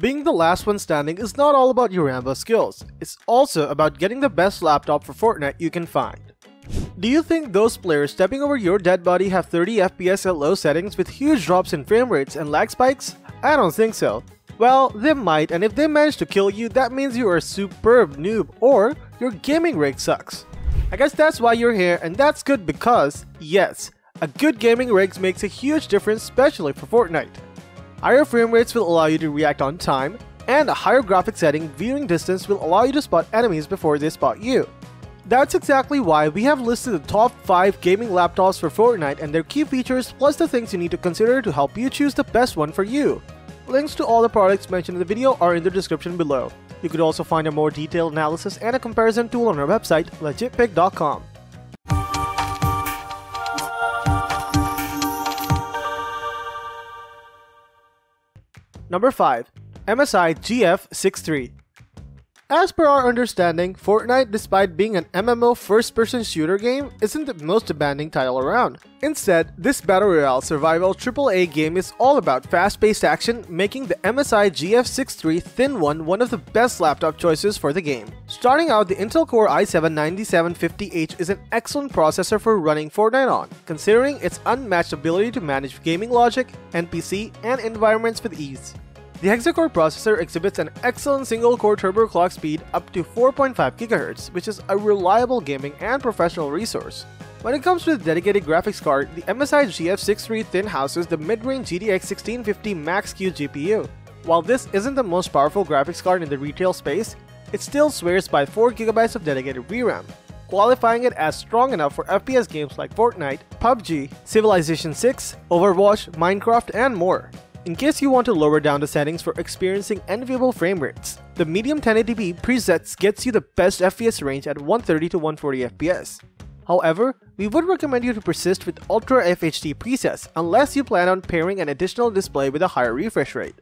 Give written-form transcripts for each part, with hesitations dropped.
Being the last one standing is not all about your Rambo skills, it's also about getting the best laptop for Fortnite you can find. Do you think those players stepping over your dead body have 30 FPS at low settings with huge drops in frame rates and lag spikes? I don't think so. Well, they might, and if they manage to kill you, that means you are a superb noob or your gaming rig sucks. I guess that's why you're here, and that's good because, yes, a good gaming rig makes a huge difference, especially for Fortnite. Higher frame rates will allow you to react on time, and a higher graphic setting viewing distance will allow you to spot enemies before they spot you. That's exactly why we have listed the top 5 gaming laptops for Fortnite and their key features plus the things you need to consider to help you choose the best one for you. Links to all the products mentioned in the video are in the description below. You could also find a more detailed analysis and a comparison tool on our website, legitpick.com. Number 5. MSI GF63. As per our understanding, Fortnite, despite being an MMO first-person shooter game, isn't the most demanding title around. Instead, this battle royale survival AAA game is all about fast-paced action, making the MSI GF63 Thin One one of the best laptop choices for the game. Starting out, the Intel Core i7-9750H is an excellent processor for running Fortnite on, considering its unmatched ability to manage gaming logic, NPC, and environments with ease. The hexa-core processor exhibits an excellent single-core turbo clock speed up to 4.5 GHz, which is a reliable gaming and professional resource. When it comes to the dedicated graphics card, the MSI GF63 Thin houses the mid-range GTX 1650 Max-Q GPU. While this isn't the most powerful graphics card in the retail space, it still swears by 4 GB of dedicated VRAM, qualifying it as strong enough for FPS games like Fortnite, PUBG, Civilization 6, Overwatch, Minecraft, and more. In case you want to lower down the settings for experiencing enviable frame rates, the medium 1080p presets gets you the best FPS range at 130 to 140 FPS. However, we would recommend you to persist with Ultra FHD presets unless you plan on pairing an additional display with a higher refresh rate.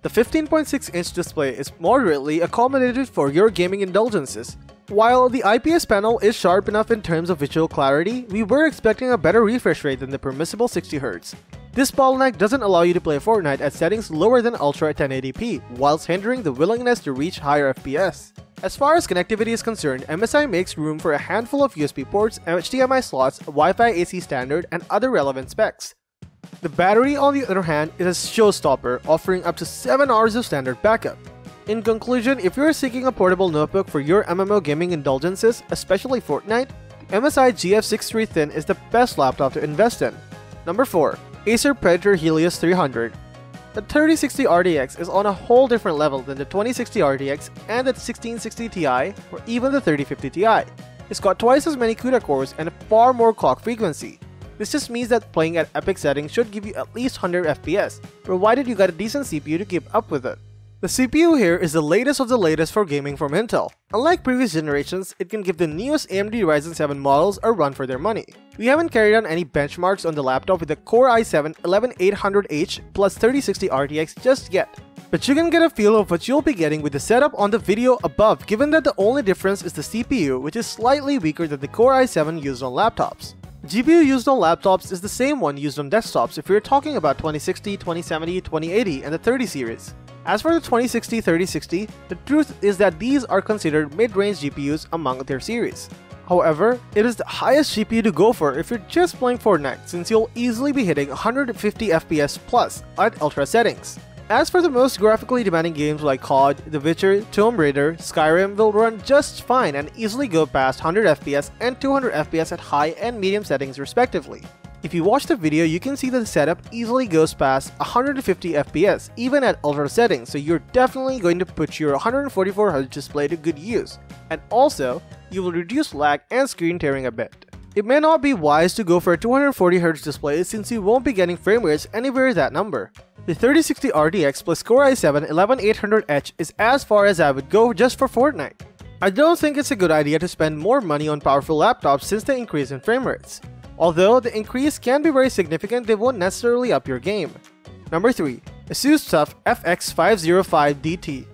The 15.6-inch display is moderately accommodated for your gaming indulgences. While the IPS panel is sharp enough in terms of visual clarity, we were expecting a better refresh rate than the permissible 60 Hz. This bottleneck doesn't allow you to play Fortnite at settings lower than Ultra 1080p, whilst hindering the willingness to reach higher FPS. As far as connectivity is concerned, MSI makes room for a handful of USB ports, HDMI slots, Wi-Fi AC standard, and other relevant specs. The battery, on the other hand, is a showstopper, offering up to 7 hours of standard backup. In conclusion, if you're seeking a portable notebook for your MMO gaming indulgences, especially Fortnite, the MSI GF63 Thin is the best laptop to invest in. Number 4. Acer Predator Helios 300. The 3060 RTX is on a whole different level than the 2060 RTX and the 1660 Ti or even the 3050 Ti. It's got twice as many CUDA cores and a far more clock frequency. This just means that playing at epic settings should give you at least 100 FPS, provided you got a decent CPU to keep up with it. The CPU here is the latest of the latest for gaming from Intel. Unlike previous generations, it can give the newest AMD Ryzen 7 models a run for their money. We haven't carried on any benchmarks on the laptop with the Core i7-11800H plus 3060 RTX just yet, but you can get a feel of what you'll be getting with the setup on the video above, given that the only difference is the CPU, which is slightly weaker than the Core i7 used on laptops. GPU used on laptops is the same one used on desktops if we're talking about 2060, 2070, 2080, and the 30 series. As for the 2060-3060, the truth is that these are considered mid-range GPUs among their series. However, it is the highest GPU to go for if you're just playing Fortnite, since you'll easily be hitting 150 FPS plus at ultra settings. As for the most graphically demanding games like COD, The Witcher, Tomb Raider, Skyrim will run just fine and easily go past 100 FPS and 200 FPS at high and medium settings respectively. If you watch the video, you can see that the setup easily goes past 150 FPS even at ultra settings, so you're definitely going to put your 144 Hz display to good use, and also, you will reduce lag and screen tearing a bit. It may not be wise to go for a 240 Hz display since you won't be getting frame rates anywhere that number. The 3060 RTX plus Core i7-11800H is as far as I would go just for Fortnite. I don't think it's a good idea to spend more money on powerful laptops since the increase in frame rates. Although the increase can be very significant, they won't necessarily up your game. Number 3. ASUS TUF FX505DTAH.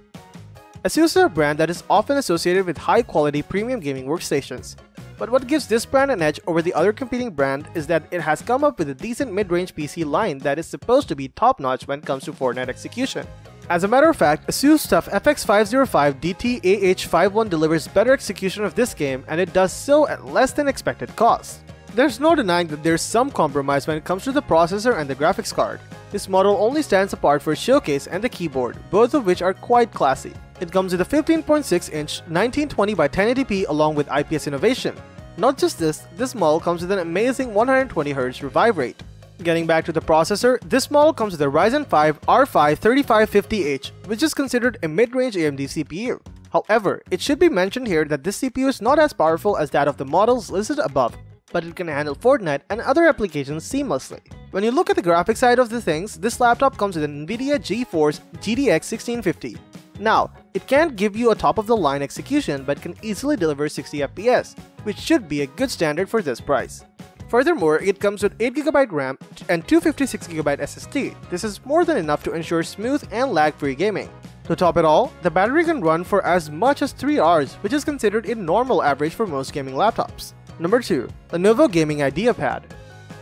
ASUS is a brand that is often associated with high-quality premium gaming workstations. But what gives this brand an edge over the other competing brand is that it has come up with a decent mid-range PC line that is supposed to be top-notch when it comes to Fortnite execution. As a matter of fact, ASUS TUF FX505DTAH51 delivers better execution of this game, and it does so at less than expected cost. There's no denying that there's some compromise when it comes to the processor and the graphics card. This model only stands apart for its showcase and the keyboard, both of which are quite classy. It comes with a 15.6-inch 1920x1080p along with IPS innovation. Not just this, this model comes with an amazing 120Hz revive rate. Getting back to the processor, this model comes with a Ryzen 5 R5 3550H, which is considered a mid-range AMD CPU. However, it should be mentioned here that this CPU is not as powerful as that of the models listed above, but it can handle Fortnite and other applications seamlessly. When you look at the graphics side of the things, this laptop comes with an NVIDIA GeForce GTX 1650. Now, it can't give you a top-of-the-line execution, but can easily deliver 60 FPS, which should be a good standard for this price. Furthermore, it comes with 8GB RAM and 256GB SSD. This is more than enough to ensure smooth and lag-free gaming. To top it all, the battery can run for as much as 3 hours, which is considered a normal average for most gaming laptops. Number 2. Lenovo Gaming IdeaPad.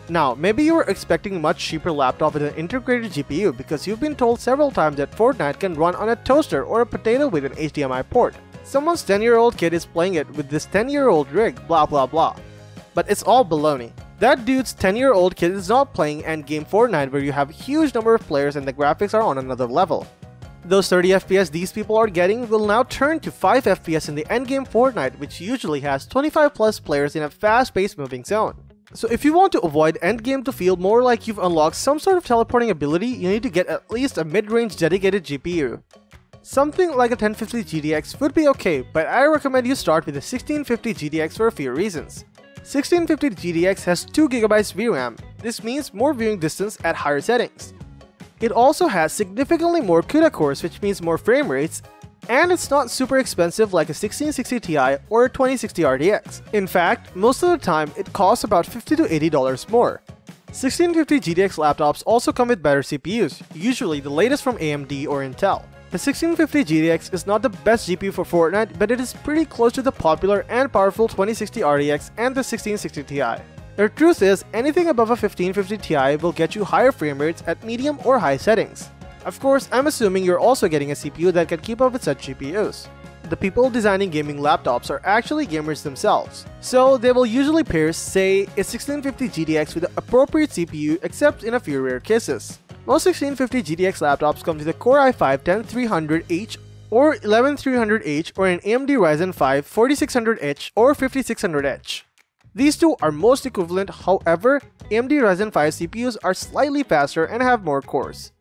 Now, maybe you were expecting a much cheaper laptop with an integrated GPU because you've been told several times that Fortnite can run on a toaster or a potato with an HDMI port. Someone's 10-year-old kid is playing it with this 10-year-old rig, blah blah blah. But it's all baloney. That dude's 10-year-old kid is not playing endgame Fortnite where you have a huge number of players and the graphics are on another level. Those 30 FPS these people are getting will now turn to 5 FPS in the endgame Fortnite, which usually has 25 plus players in a fast-paced moving zone. So if you want to avoid endgame to feel more like you've unlocked some sort of teleporting ability, you need to get at least a mid-range dedicated GPU. Something like a 1050 GTX would be okay, but I recommend you start with a 1650 GTX for a few reasons. 1650 GTX has 2GB VRAM. This means more viewing distance at higher settings. It also has significantly more CUDA cores, which means more frame rates, and it's not super expensive like a 1660 Ti or a 2060 RTX. In fact, most of the time it costs about $50 to $80 more. 1650 GTX laptops also come with better CPUs, usually the latest from AMD or Intel. The 1650 GTX is not the best GPU for Fortnite, but it is pretty close to the popular and powerful 2060 RTX and the 1660 Ti. The truth is, anything above a 1550 Ti will get you higher frame rates at medium or high settings. Of course, I'm assuming you're also getting a CPU that can keep up with such GPUs. The people designing gaming laptops are actually gamers themselves, so they will usually pair, say, a 1650 GTX with the appropriate CPU except in a few rare cases. Most 1650 GTX laptops come with a Core i5-10300H or 11300H or an AMD Ryzen 5 4600H or 5600H. These two are most equivalent, however, AMD Ryzen 5 CPUs are slightly faster and have more cores.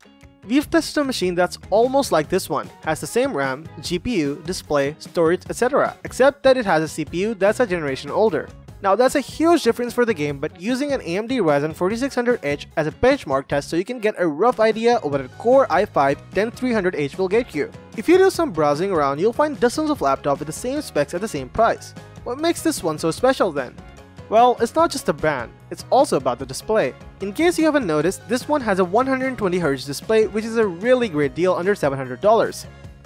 We've tested a machine that's almost like this one, has the same RAM, GPU, display, storage, etc. except that it has a CPU that's a generation older. Now that's a huge difference for the game, but using an AMD Ryzen 4600H as a benchmark test so you can get a rough idea of what a Core i5-10300H will get you. If you do some browsing around, you'll find dozens of laptops with the same specs at the same price. What makes this one so special then? Well, it's not just the brand, it's also about the display. In case you haven't noticed, this one has a 120Hz display, which is a really great deal under $700.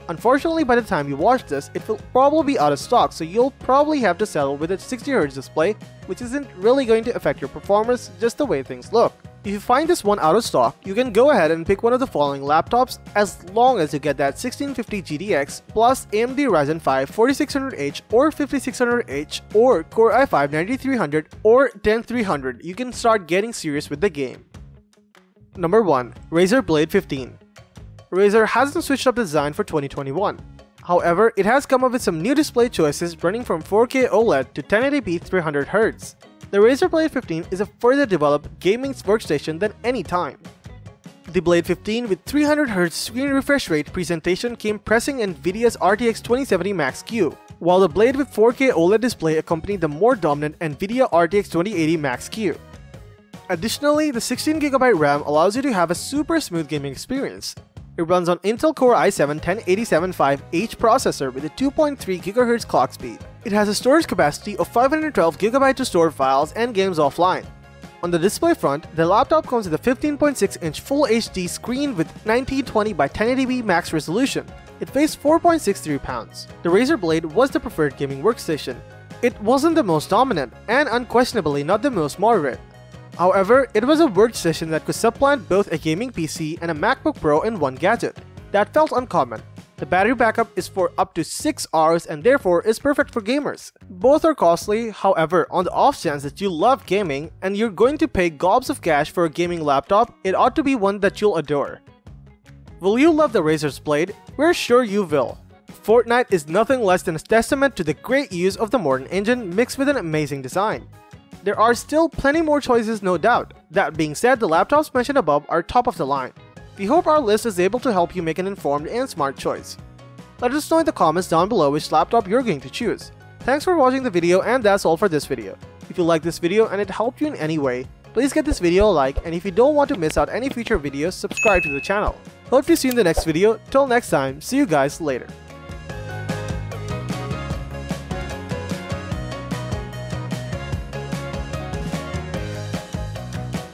Unfortunately, by the time you watch this, it will probably be out of stock, so you'll probably have to settle with a 60Hz display, which isn't really going to affect your performance, just the way things look. If you find this one out of stock, you can go ahead and pick one of the following laptops as long as you get that 1650 GTX plus AMD Ryzen 5 4600H or 5600H or Core i5-10300 or 10300, you can start getting serious with the game. Number 1. Razer Blade 15. Razer hasn't switched up design for 2021. However, it has come up with some new display choices running from 4K OLED to 1080p 300Hz. The Razer Blade 15 is a further developed gaming workstation than any time. The Blade 15 with 300Hz screen refresh rate presentation came pressing NVIDIA's RTX 2070 Max-Q, while the Blade with 4K OLED display accompanied the more dominant NVIDIA RTX 2080 Max-Q. Additionally, the 16GB RAM allows you to have a super smooth gaming experience. It runs on Intel Core i7-10875H processor with a 2.3 GHz clock speed. It has a storage capacity of 512GB to store files and games offline. On the display front, the laptop comes with a 15.6-inch Full HD screen with 1920x1080p max resolution. It weighs 4.63 pounds. The Razer Blade was the preferred gaming workstation. It wasn't the most dominant, and unquestionably not the most moderate. However, it was a workstation that could supplant both a gaming PC and a MacBook Pro in one gadget. that felt uncommon. The battery backup is for up to 6 hours and therefore is perfect for gamers. Both are costly, however, on the off chance that you love gaming and you're going to pay gobs of cash for a gaming laptop, it ought to be one that you'll adore. Will you love the Razer's Blade? We're sure you will. Fortnite is nothing less than a testament to the great use of the modern engine mixed with an amazing design. There are still plenty more choices, no doubt. That being said, the laptops mentioned above are top of the line. We hope our list is able to help you make an informed and smart choice. Let us know in the comments down below which laptop you're going to choose. Thanks for watching the video, and that's all for this video. If you like this video and it helped you in any way, please get this video a like, and if you don't want to miss out any future videos, subscribe to the channel. Hope to see you in the next video. Till next time, see you guys later.